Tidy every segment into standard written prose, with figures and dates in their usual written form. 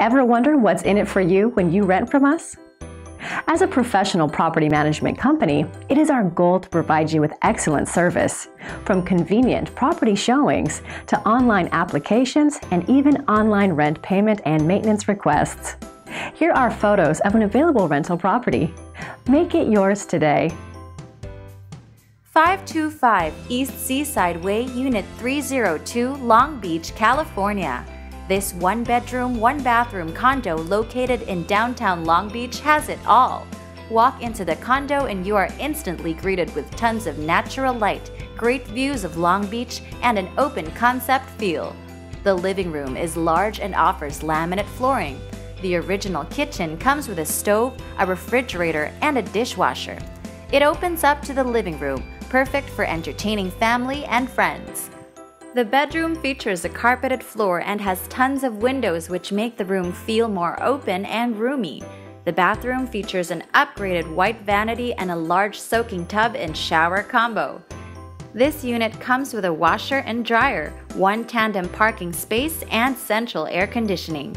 Ever wonder what's in it for you when you rent from us? As a professional property management company, it is our goal to provide you with excellent service, from convenient property showings to online applications and even online rent payment and maintenance requests. Here are photos of an available rental property. Make it yours today. 525 East Seaside Way, Unit 302, Long Beach, California. This one-bedroom, one-bathroom condo located in downtown Long Beach has it all. Walk into the condo and you are instantly greeted with tons of natural light, great views of Long Beach, and an open concept feel. The living room is large and offers laminate flooring. The original kitchen comes with a stove, a refrigerator, and a dishwasher. It opens up to the living room, perfect for entertaining family and friends. The bedroom features a carpeted floor and has tons of windows which make the room feel more open and roomy. The bathroom features an upgraded white vanity and a large soaking tub and shower combo. This unit comes with a washer and dryer, one tandem parking space, and central air conditioning.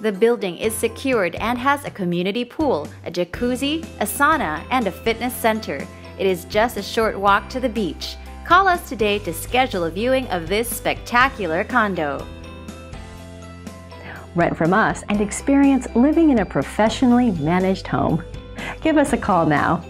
The building is secured and has a community pool, a jacuzzi, a sauna, and a fitness center. It is just a short walk to the beach. Call us today to schedule a viewing of this spectacular condo. Rent from us and experience living in a professionally managed home. Give us a call now.